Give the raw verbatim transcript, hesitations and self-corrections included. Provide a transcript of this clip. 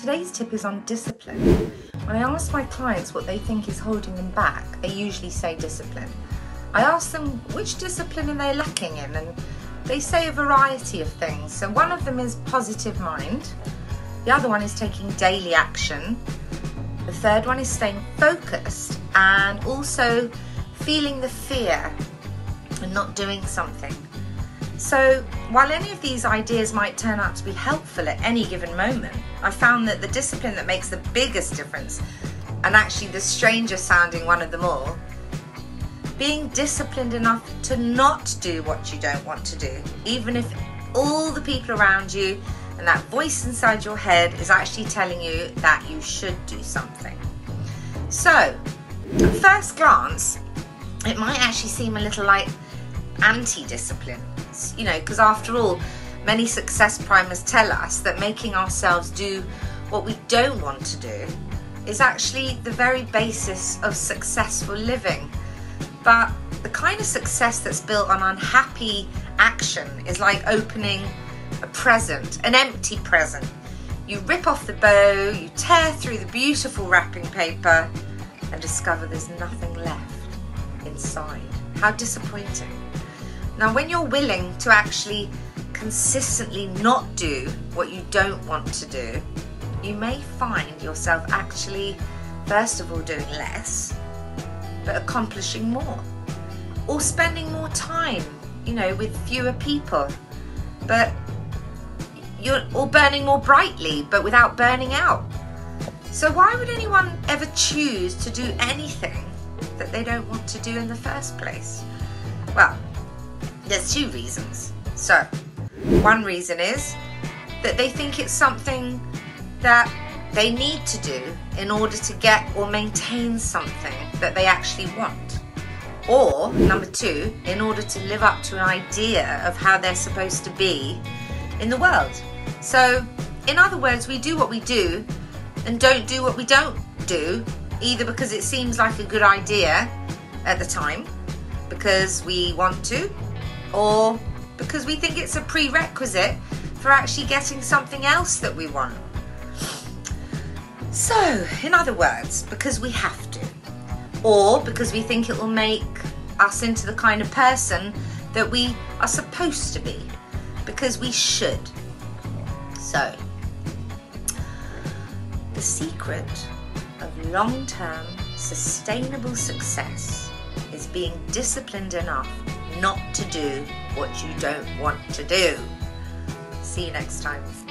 Today's tip is on discipline. When I ask my clients what they think is holding them back, they usually say discipline. I ask them which discipline are they lacking in, and they say a variety of things. So one of them is positive mind, the other one is taking daily action, the third one is staying focused, and also feeling the fear and not doing something. So while any of these ideas might turn out to be helpful at any given moment, I found that the discipline that makes the biggest difference, and actually the stranger sounding one of them all, being disciplined enough to not do what you don't want to do, even if all the people around you and that voice inside your head is actually telling you that you should do something. So at first glance, it might actually seem a little like anti-discipline. You know, because after all, many success primers tell us that making ourselves do what we don't want to do is actually the very basis of successful living. But the kind of success that's built on unhappy action is like opening a present, an empty present. You rip off the bow, you tear through the beautiful wrapping paper and discover there's nothing left inside. How disappointing. Now, when you're willing to actually consistently not do what you don't want to do, you may find yourself actually, first of all, doing less, but accomplishing more, or spending more time, you know, with fewer people, but you're or burning more brightly, but without burning out. So why would anyone ever choose to do anything that they don't want to do in the first place? Well, there's two reasons. So, one reason is that they think it's something that they need to do in order to get or maintain something that they actually want. Or, number two, in order to live up to an idea of how they're supposed to be in the world. So, in other words, we do what we do and don't do what we don't do, either because it seems like a good idea at the time, because we want to, or because we think it's a prerequisite for actually getting something else that we want. So, in other words, because we have to, or because we think it will make us into the kind of person that we are supposed to be, because we should. So, the secret of long-term sustainable success is being disciplined enough not to do what you don't want to do. See you next time.